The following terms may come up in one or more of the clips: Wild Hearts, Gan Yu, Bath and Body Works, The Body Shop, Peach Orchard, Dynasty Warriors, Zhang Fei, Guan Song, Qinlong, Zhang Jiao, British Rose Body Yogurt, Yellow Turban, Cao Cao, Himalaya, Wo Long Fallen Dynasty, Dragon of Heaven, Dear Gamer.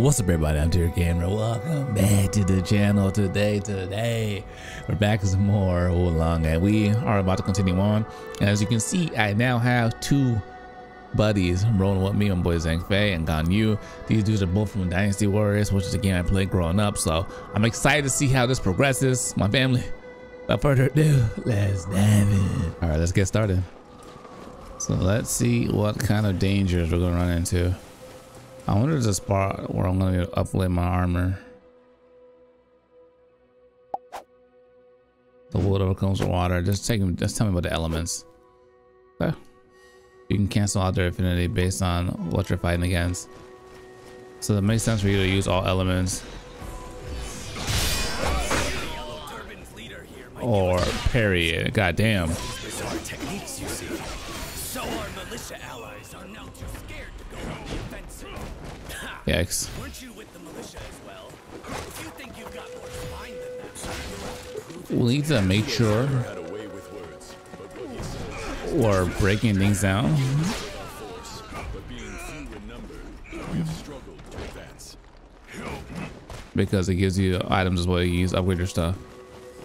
What's up, everybody? I'm Dear Gamer. Welcome back to the channel. Today we're back with some more Wo Long, and we are about to continue on. As you can see, I now have two buddies rolling with me, my boy Zhang Fei and Gan Yu. These dudes are both from Dynasty Warriors, which is a game I played growing up, so I'm excited to see how this progresses, my family. Without further ado, let's dive in. All right, let's get started. So let's see what kind of dangers we're gonna run into. I wonder if there's a spot where I'm gonna be able to upgrade my armor. The wood overcomes the water. Just tell me about the elements. Okay. You can cancel out their affinity based on what you're fighting against. So it makes sense for you to use all elements. Or parry it. God damn. So our militia allies are now too scared to go on the offensive. Yikes. Weren't you with the militia as well? If you think you've got more spine than that, we'll need to make sure we're breaking things down. Because it gives you items as well, you use upgrade your stuff.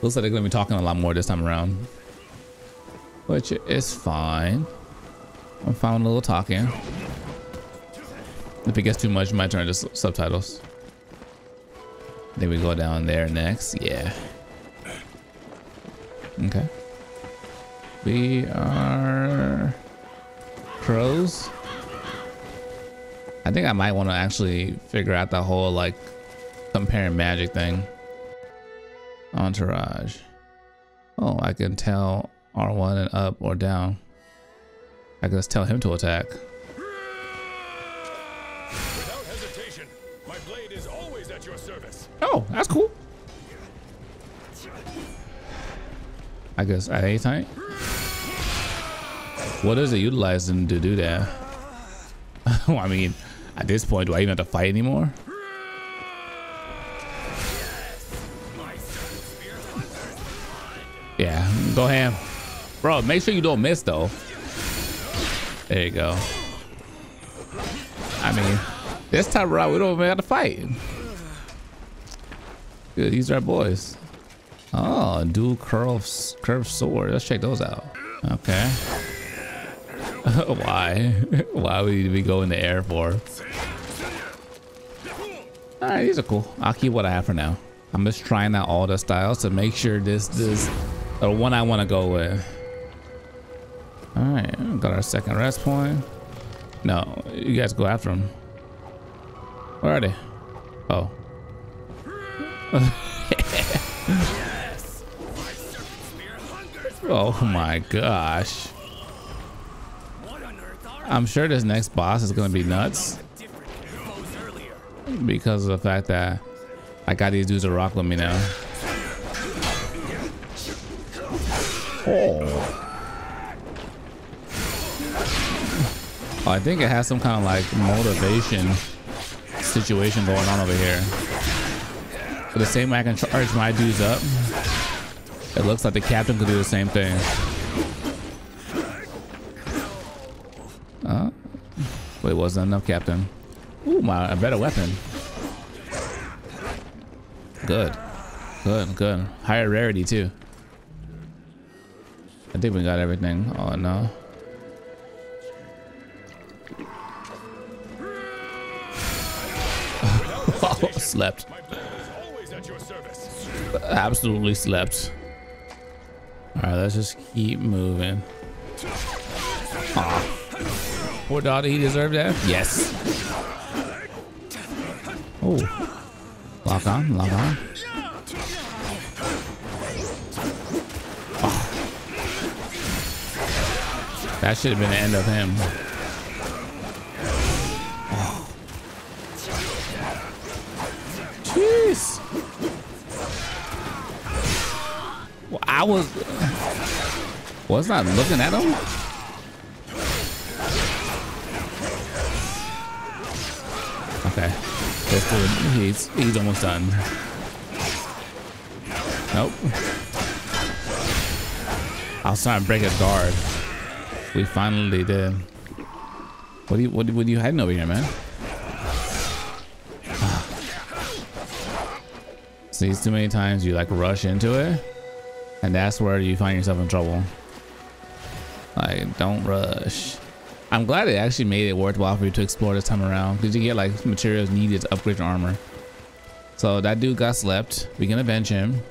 Looks like they're gonna be talking a lot more this time around. Which is fine. I'm fine with a little talking. If it gets too much, my turn to subtitles. Then we go down there next. Yeah. Okay. We are pros. I think I might want to actually figure out the whole like comparing magic thing. Entourage. Oh, I can tell R1 and up or down. I can just tell him to attack. Without hesitation, my blade is always at your service. Oh, that's cool. I guess at any time. What is it utilizing to do that? Well, I mean, at this point, do I even have to fight anymore? Yeah, go ham. Bro, make sure you don't miss though. There you go. I mean, this time around we don't even have to fight. Good, these are our boys. Oh, dual curved sword. Let's check those out. Okay. Why? Why would we go in the air for? All right, these are cool. I'll keep what I have for now. I'm just trying out all the styles to make sure this the one I want to go with. All right, got our second rest point. No, you guys go after him. Where are they? Oh. Oh my gosh. I'm sure this next boss is going to be nuts. Because of the fact that I got these dudes to rock with me now. Oh. Oh, I think it has some kind of like motivation situation going on over here. For the same way I can charge my dudes up, it looks like the captain could do the same thing. Wait, wasn't enough, captain. Ooh, a better weapon. Good, good, good. Higher rarity too. I think we got everything. Oh no. Slept. Absolutely slept. All right, let's just keep moving. Aw. Poor daughter, he deserved that? Yes. Oh. Lock on, lock on. Oh. That should have been the end of him. Well, I was not looking at him. Okay, this dude, he's almost done. Nope. I was trying to break a guard. We finally did. What are you hiding over here, man? sneeze too many times, you like rush into it, and that's where you find yourself in trouble. Like, don't rush. I'm glad it actually made it worthwhile for you to explore this time around, because you get like materials needed to upgrade your armor. So that dude got slept. We can avenge him.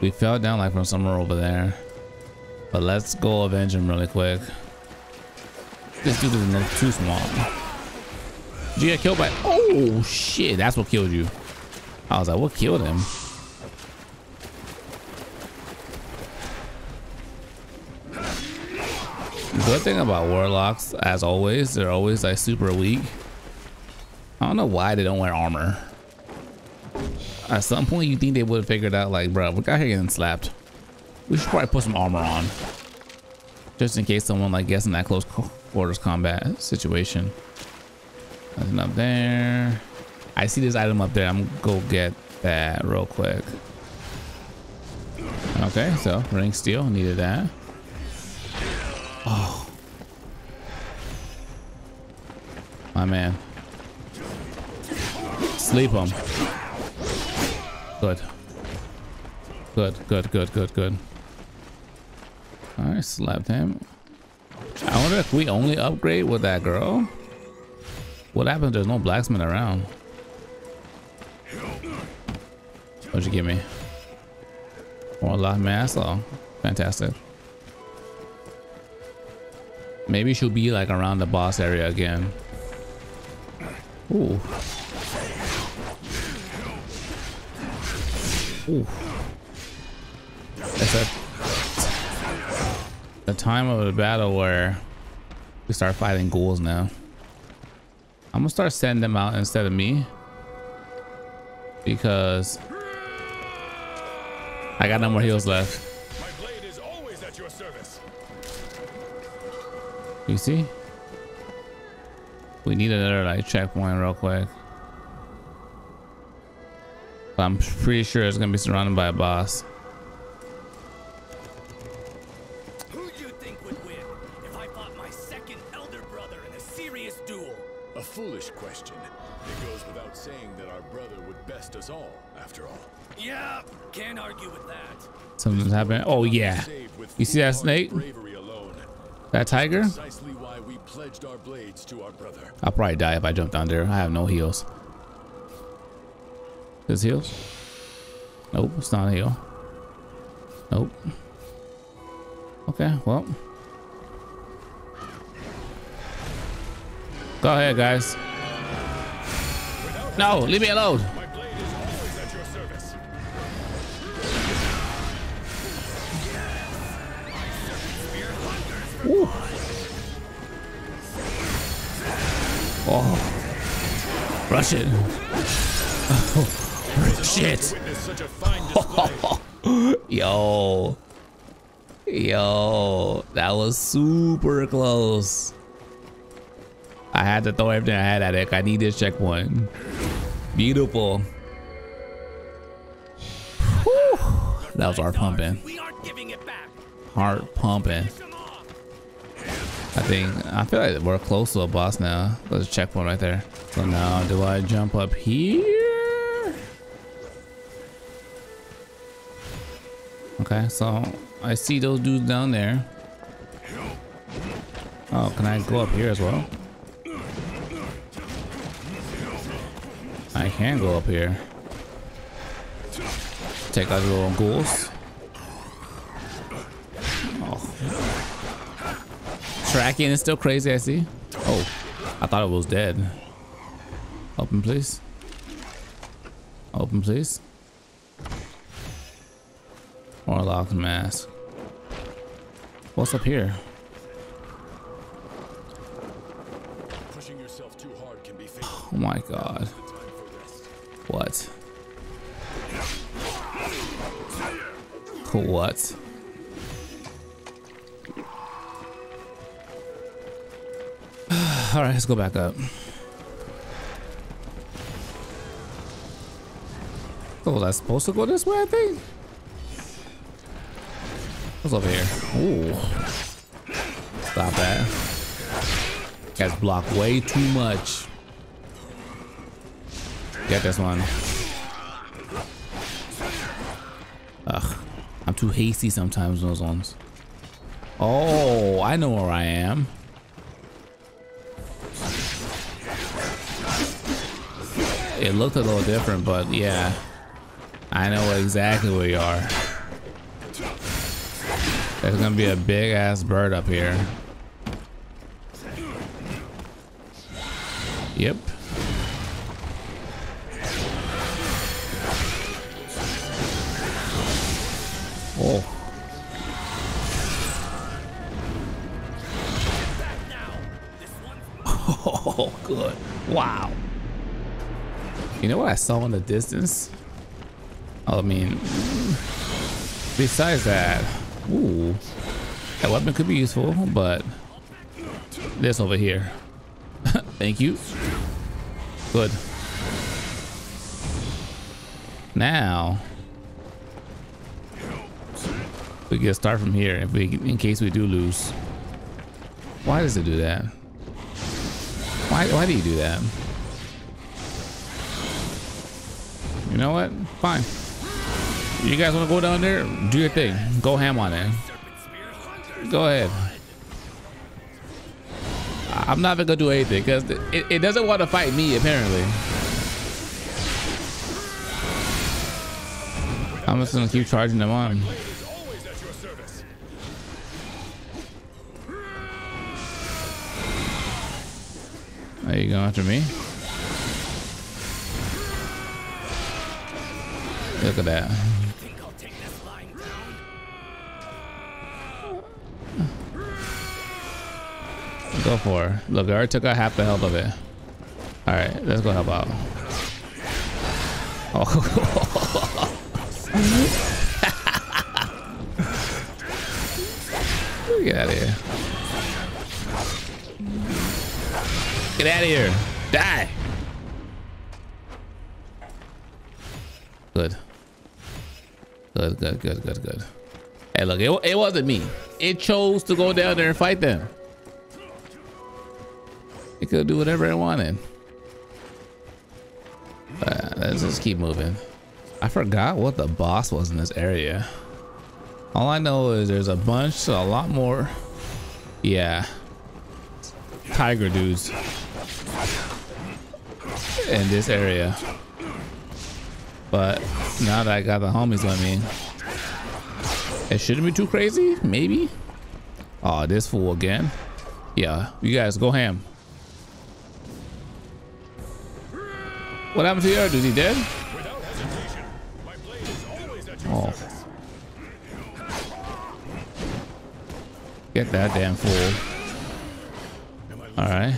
We fell down like from somewhere over there, but let's go avenge him really quick. This dude is not too small. Did you get killed by? Oh shit! That's what killed you. I was like, what killed him? Good thing about warlocks, as always, they're always like super weak. I don't know why they don't wear armor. At some point, you think they would have figured out, like, bro, we got here getting slapped. We should probably put some armor on, just in case someone like gets in that close quarters combat situation. Nothing up there. I see this item up there. I'm gonna go get that real quick. Okay, so ring steel, needed that. Oh, my man, sleep him. Good. Good. All right, slapped him. I wonder if we only upgrade with that girl. What happens if there's no blacksmith around? What'd you give me? Warlock mask. Oh, fantastic. Maybe she'll be like around the boss area again. Ooh. Ooh. It's the time of the battle where we start fighting ghouls now. I'm gonna start sending them out instead of me, because I got no more heals left. My blade is always at your service. You see? We need another like checkpoint real quick. But I'm pretty sure it's gonna be surrounded by a boss. Who do you think would win if I fought my second elder brother in a serious duel? A foolish question. It goes without saying that our brother would best us all, after all. Yeah, can't argue with that. Something's happening. Oh yeah. You see that snake? That tiger? Precisely why we pledged our blades to our brother. I'll probably die if I jump down there. I have no heals. This heals? Nope, it's not a heal. Nope. Okay, well. Go ahead, guys. No, leave me alone. My blade is always at your service. Ooh. Oh. Rush it. Oh. Shit. Yo, that was super close. I had to throw everything I had at it. I need this checkpoint. Beautiful. Whew. That was heart pumping. Heart pumping. I feel like we're close to a boss now. There's a checkpoint right there. So now do I jump up here? Okay, so I see those dudes down there. Oh, can I go up here as well? I can go up here. Take out the little ghouls. Oh. Tracking is still crazy, I see. Oh, I thought it was dead. Open, please. Open, please. Warlock mask. What's up here? Pushing yourself too hard can be fatal. Oh my god. What? What? Alright, let's go back up. Oh, was I supposed to go this way, I think? What's over here? Ooh. Stop that. Guys block way too much. Get this one. Ugh, I'm too hasty sometimes in those ones. Oh, I know where I am. It looked a little different, but yeah, I know exactly where you are. There's gonna be a big ass bird up here. Yep. Oh. Oh, good. Wow. You know what I saw in the distance? I mean, besides that, ooh, that weapon could be useful, but this over here. Thank you. Good. Now we can start from here if we, in case we do lose. Why does it do that? Why do you do that? You know what? Fine. You guys want to go down there? Do your thing. Go ham on it. Go ahead. I'm not even gonna do anything because it doesn't want to fight me apparently. I'm just gonna keep charging them on. Are you going after me? Look at that. Go for her. Look, I already took out half the health of it. All right, let's go help out. Oh. Get out of here. Get out of here. Die. Good. Good, good, good, good, good. Hey, look, it wasn't me. It chose to go down there and fight them. It could do whatever it wanted. Let's just keep moving. I forgot what the boss was in this area. All I know is there's a bunch, so a lot more. Yeah. Tiger dudes in this area, but now that I got the homies with me, it shouldn't be too crazy. Maybe. Oh, this fool again. Yeah, you guys go ham. What happened to the other dude? He dead? Oh, get that damn fool. All right.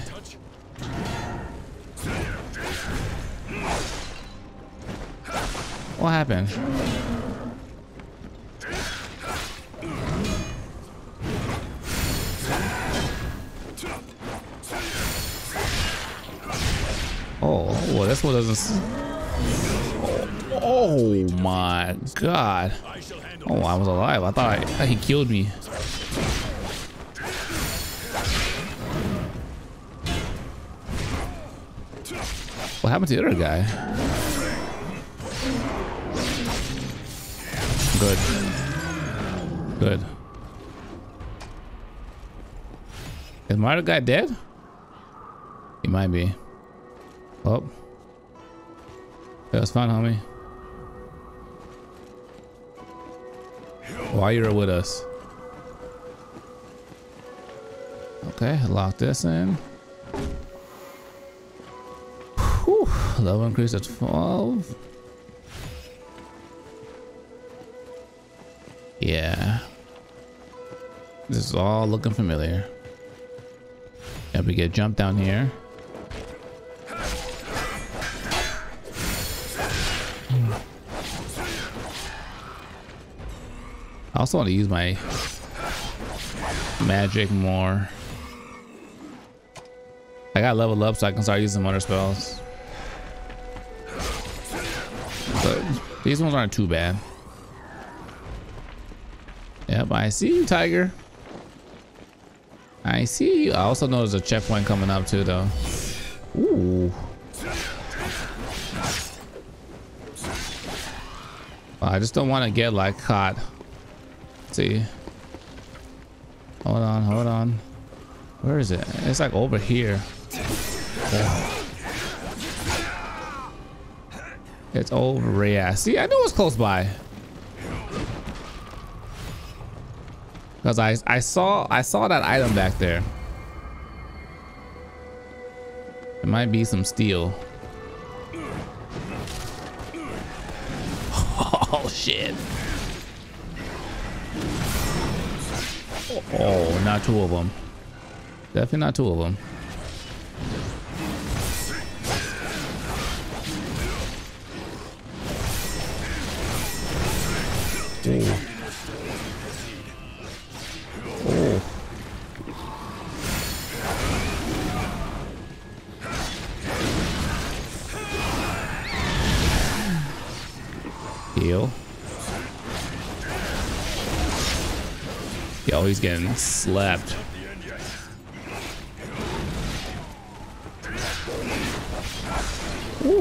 What happened? Oh, well, this one doesn't. Oh my God. Oh, I was alive. I thought he killed me. What happened to the other guy? Good. Good. Is my other guy dead? He might be. Oh. That was fun, homie. While you're with us. Okay, lock this in. Level increase at 12. Yeah. This is all looking familiar. And we get jumped down here. I also want to use my magic more. I got leveled up so I can start using other spells. But these ones aren't too bad. Yep, I see you, tiger. I see you. I also know there's a checkpoint coming up too, though. Ooh. I just don't want to get like caught. Let's see. Hold on, hold on. Where is it? It's like over here. Yeah. It's over, yeah. See, I knew it was close by. Because I saw that item back there. It might be some steel. Oh shit. Oh, not two of them. Definitely not two of them. Dang. Oh. Heal. Yo, he's getting slapped. Ooh.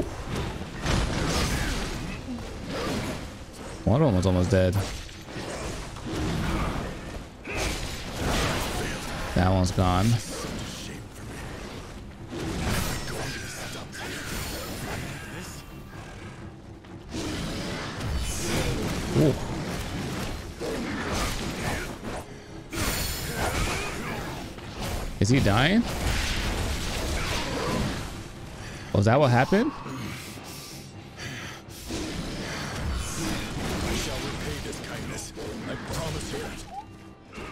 One of them was almost dead. That one's gone. Ooh. Is he dying? Was that what happened? I shall repay this kindness. I promise you.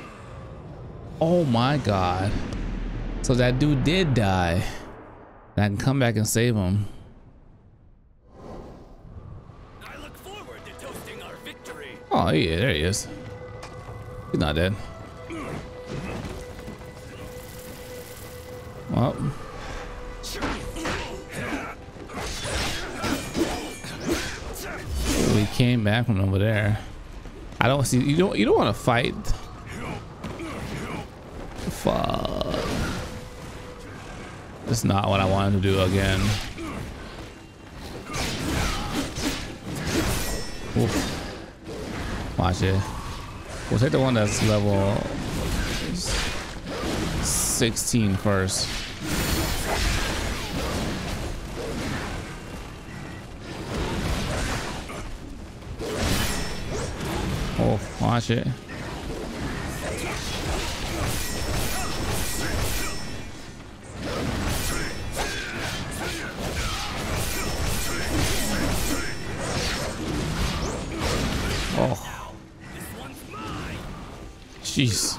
Oh my god. So that dude did die. And I can come back and save him. I look forward to toasting our victory. Oh yeah, there he is. He's not dead. Well. We came back from over there. I don't see you don't want to fight. Fuck. That's not what I wanted to do again. Oof. Watch it. We'll take the one that's level 16 first. Oh, watch it. Oh. Jeez.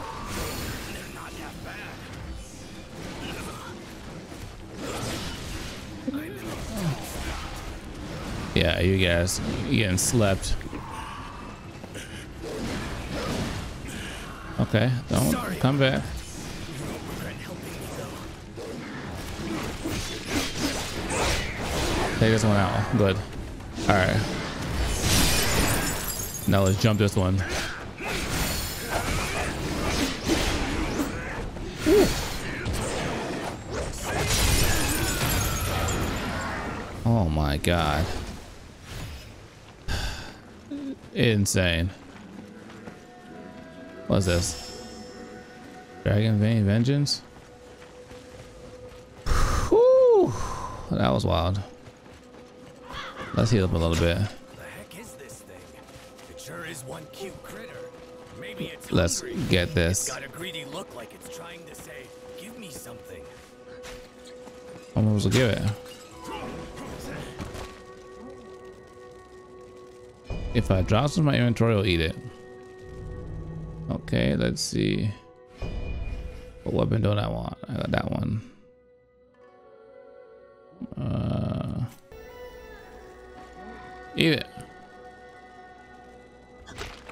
Yeah, you guys, you're getting slept. Okay, don't come back. Take this one out. Good. All right. Now let's jump this one. Ooh. Oh my god. Insane. What's this? Dragon Vein Vengeance? Whew, that was wild. Let's heal up a little bit. Let's get this. I'm supposed to give it. If I drop some in my inventory, I'll eat it. Okay, let's see. What weapon don't I want? I got that one. Eat it.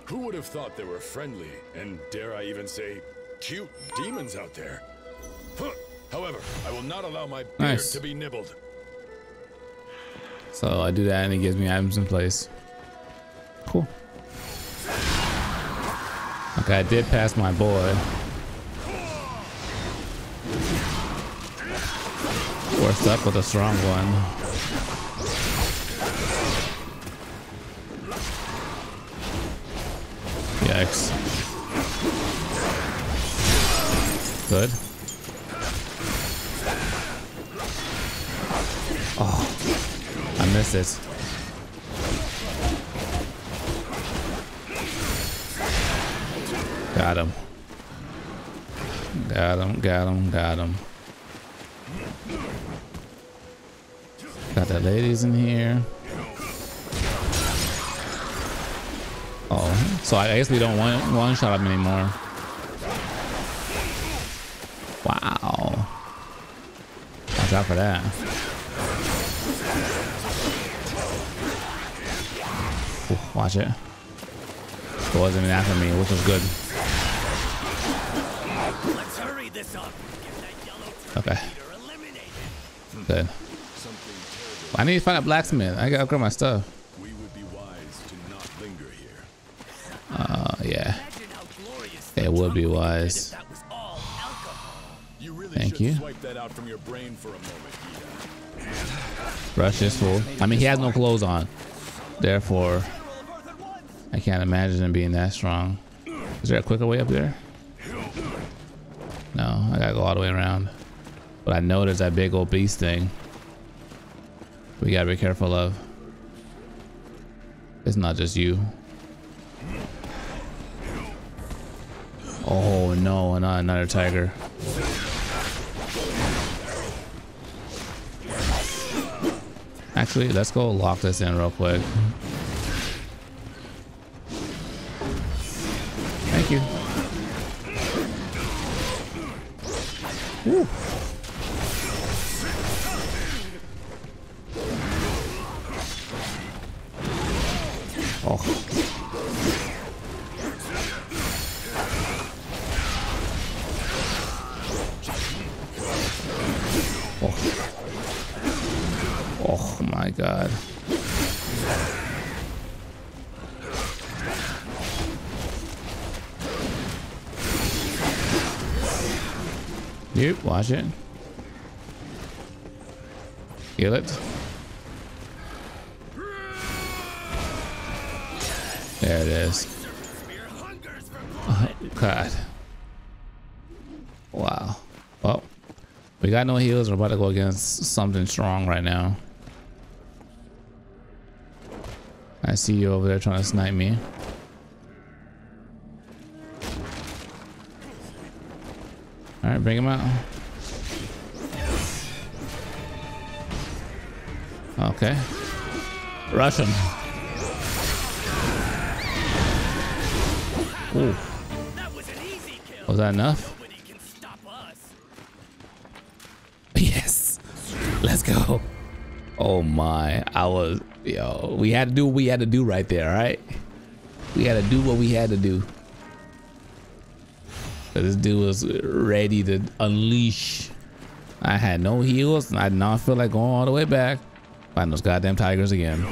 Who would have thought there were friendly, and dare I even say, cute demons out there? Huh. However, I will not allow my beard to be nibbled. So I do that and it gives me items in place. Cool. Okay, I did pass my boy. We're stuck with a strong one. could. Oh, I missed it. Got him. Got him, got him, got him. Got the ladies in here. Oh, so I guess we don't one-shot him anymore. Wow. Watch out for that. Ooh, watch it. It wasn't even after me, which was good. Let's hurry this up. Get that yellow turban leader eliminated. Good. I need to find a blacksmith. I gotta upgrade my stuff. We would be wise to not linger here. Yeah. It would be wise. Thank you. Rush is full. I mean, he has no clothes on. Therefore, I can't imagine him being that strong. Is there a quicker way up there? No, I gotta go all the way around. But I know there's that big old beast thing. We gotta be careful of. It's not just you. Oh no, not another tiger. Actually, let's go lock this in real quick. Thank you. Woo. Oh. Oh. Oh my God. Yep, watch it. Kill it. There it is. Oh, God. Wow. Well, we got no heals. We're about to go against something strong right now. I see you over there trying to snipe me. All right, bring him out. Okay. Rush him. Ooh. That was an easy kill. Was that enough? Nobody can stop us. Yes. Let's go. Oh my. Yo, we had to do what we had to do right there, right? We had to do what we had to do. But this dude was ready to unleash. I had no heals and I did not feel like going all the way back. Find those goddamn tigers again.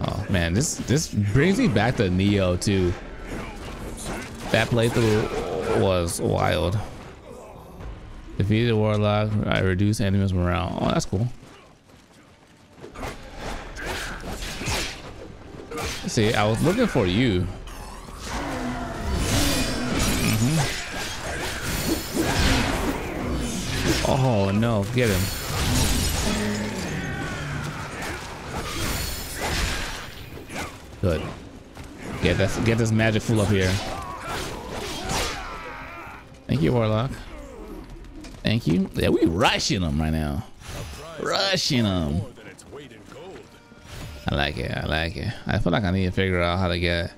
Oh man, this brings me back to Neo too. That playthrough was wild. Defeated the warlock. I reduced enemies' morale. Oh, that's cool. See, I was looking for you. Mm-hmm. Oh no, get him. Good. Get this magic fool up here. Thank you, warlock. Thank you. Yeah, we rushing them right now. Rushing them. I like it. I like it. I feel like I need to figure out how to get.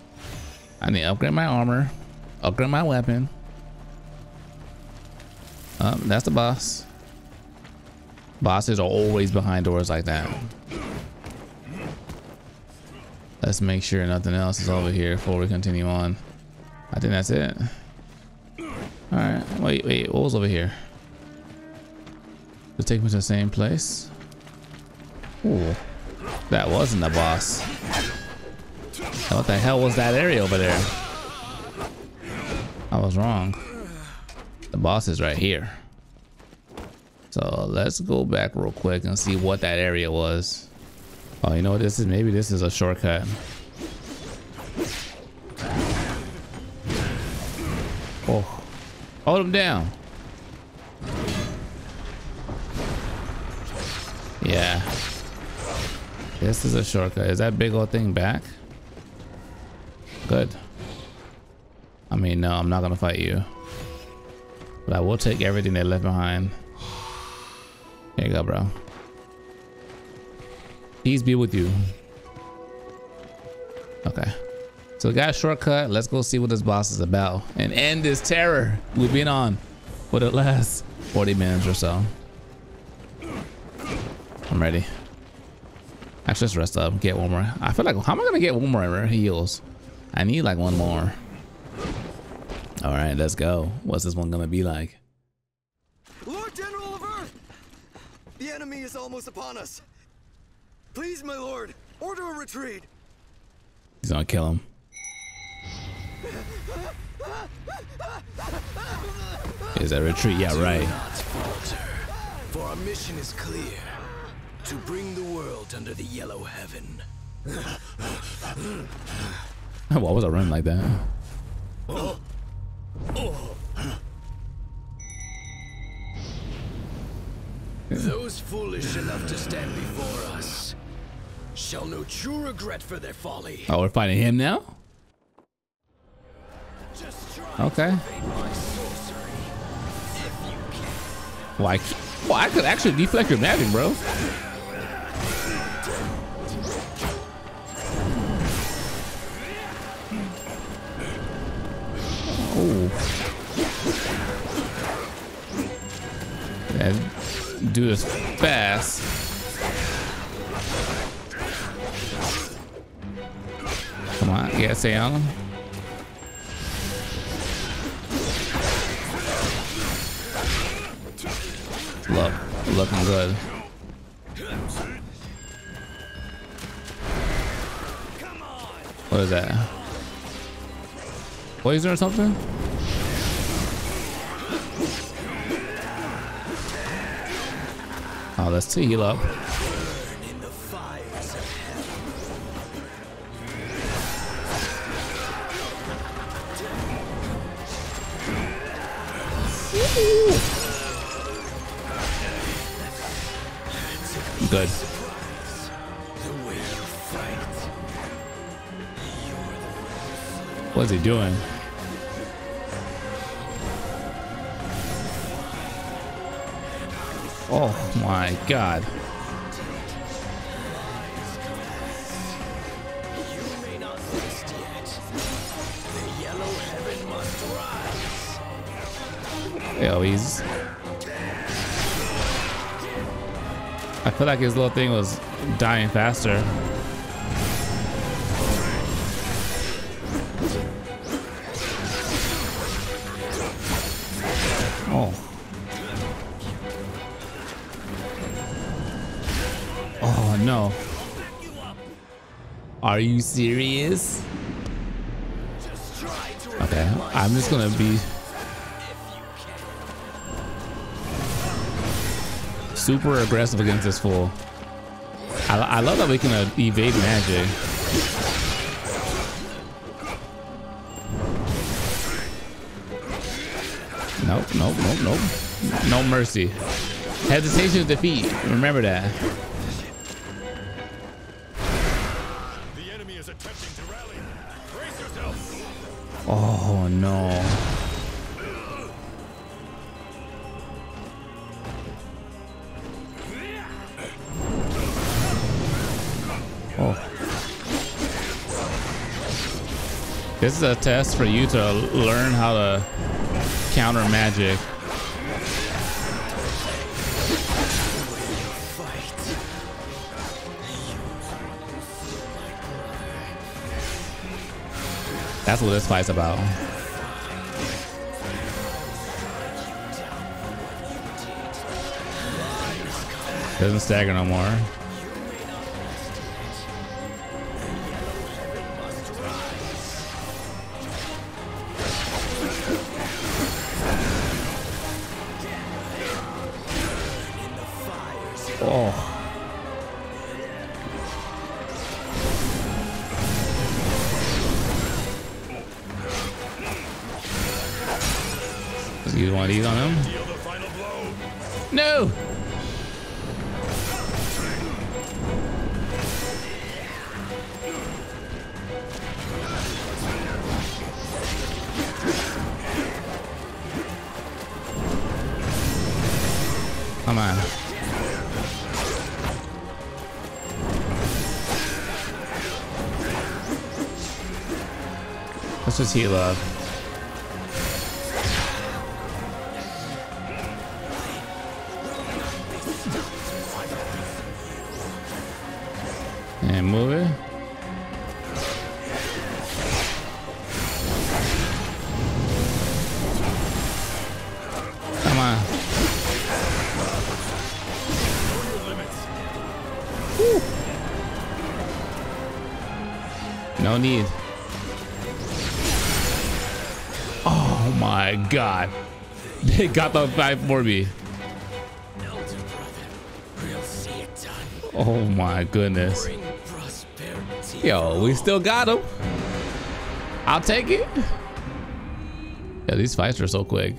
I need to upgrade my armor. Upgrade my weapon. That's the boss. Bosses are always behind doors like that. Let's make sure nothing else is over here before we continue on. I think that's it. Alright, wait, what was over here? Does it take me to the same place? Ooh, that wasn't the boss. What the hell was that area over there? I was wrong. The boss is right here. So let's go back real quick and see what that area was. Oh, you know what this is? Maybe this is a shortcut. Oh, Hold him down. Yeah. This is a shortcut. Is that big old thing back? Good. I mean, no, I'm not gonna fight you. But I will take everything they left behind. There you go, bro. Peace be with you. Okay. So we got a shortcut. Let's go see what this boss is about and end this terror we've been on for the last 40 minutes or so. I'm ready. Actually, let's rest up. Get one more. I feel like, how am I gonna get one more heals? I need like one more. All right, let's go. What's this one gonna be like? Lord General of Earth, the enemy is almost upon us. Please, my lord, order a retreat. He's gonna kill him. Is that retreat? Yeah, right. Do not falter, for our mission is clear: to bring the world under the yellow heaven. Why was I running like that? Oh. Oh. Those foolish enough to stand before us shall know true regret for their folly. Oh, we're fighting him now? Just okay. Like, well, I could actually deflect your magic, bro. Oh. And do this fast. Come on, yeah, stay on him. Look, looking good. What is that? Poison or something? Oh, let's heal up. In the fires of heaven. Good. What's he doing? Oh my God. You may not rest yet. The yellow heaven must rise. Yo, he's, I feel like his little thing was dying faster. Oh. No. Are you serious? Okay, I'm just gonna be super aggressive against this fool. I love that we can evade magic. Nope, nope, nope, nope. No mercy. Hesitation is defeat. Remember that. Oh no. Oh. This is a test for you to learn how to counter magic. That's what this fight's about. Doesn't stagger no more. Oh. Use one of these on him. No! Come on. Let's just heal up. Move it. Come on. Woo. No need. Oh my god. They got the 5-4B. Oh my goodness. Yo, we still got him. I'll take it. Yeah, these fights are so quick.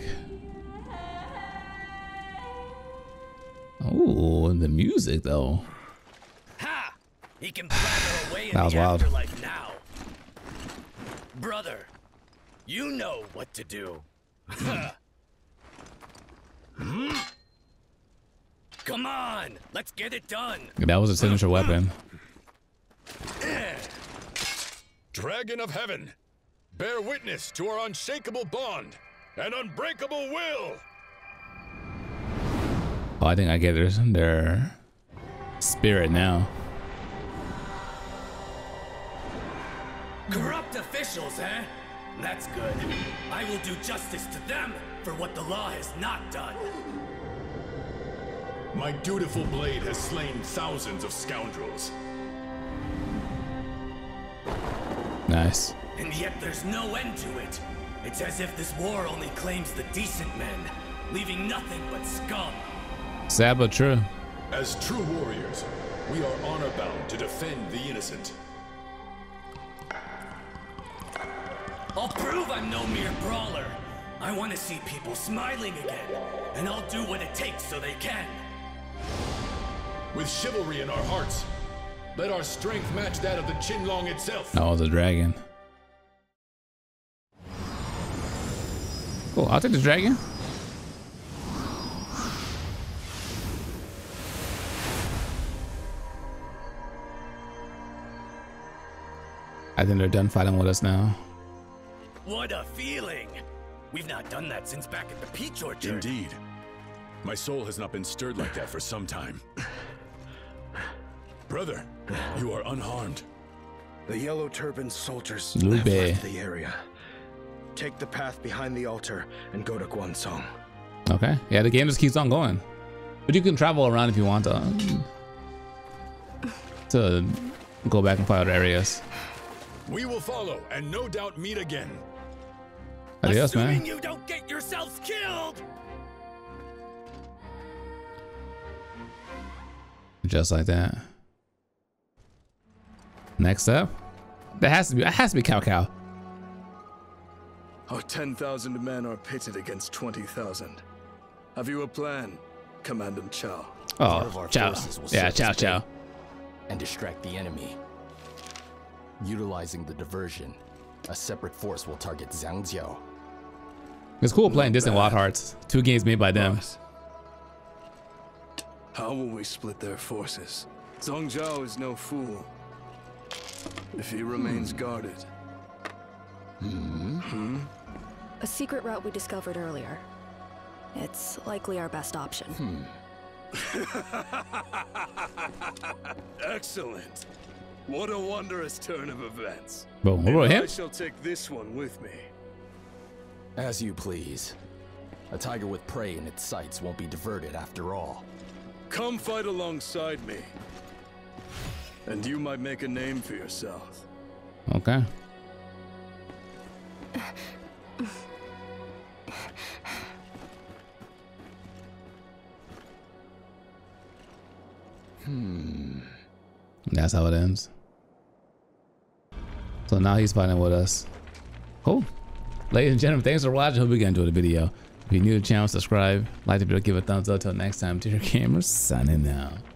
Oh, and the music though. Ha! He can play away in the afterlife now. Brother, you know what to do. Come on, let's get it done. That was a signature weapon. Dragon of Heaven, bear witness to our unshakable bond and unbreakable will. Oh, I think I get their spirit now. Corrupt officials, eh? That's good. I will do justice to them for what the law has not done. My dutiful blade has slain thousands of scoundrels. Nice. And yet there's no end to it. It's as if this war only claims the decent men, leaving nothing but scum. Sad but true. As true warriors, we are honor bound to defend the innocent. I'll prove I'm no mere brawler. I want to see people smiling again, and I'll do what it takes so they can. With chivalry in our hearts, let our strength match that of the Qinlong itself. Oh, the dragon. Cool, I'll take the dragon. I think they're done fighting with us now. What a feeling! We've not done that since back at the Peach Orchard. Indeed. My soul has not been stirred like that for some time. Brother, you are unharmed. The Yellow Turban soldiers have left the area. Take the path behind the altar and go to Guan Song. Okay. Yeah, the game just keeps on going. But you can travel around if you want to go back and find other areas. We will follow and no doubt meet again. Adios, man. You don't get yourselves killed. Just like that. Next up, that has to be Cao Cao. Our 10,000 men are pitted against 20,000. Have you a plan, Commandant Cao? Oh, Cao. Yeah, Cao Cao. And distract the enemy. Utilizing the diversion, a separate force will target Zhang Jiao. It's cool playing this in Wild Hearts. 2 games made by them. How will we split their forces? Zhang Jiao is no fool. If he remains guarded. A secret route we discovered earlier. It's likely our best option. Excellent. What a wondrous turn of events. I shall take this one with me. As you please. A tiger with prey in its sights won't be diverted after all. Come fight alongside me. And you might make a name for yourself. Okay. That's how it ends. So now he's fighting with us. Cool. Ladies and gentlemen, thanks for watching. Hope you guys enjoyed the video. If you're new to the channel, subscribe, like the video, give a thumbs up. Till next time, Dear Gamer, signing out.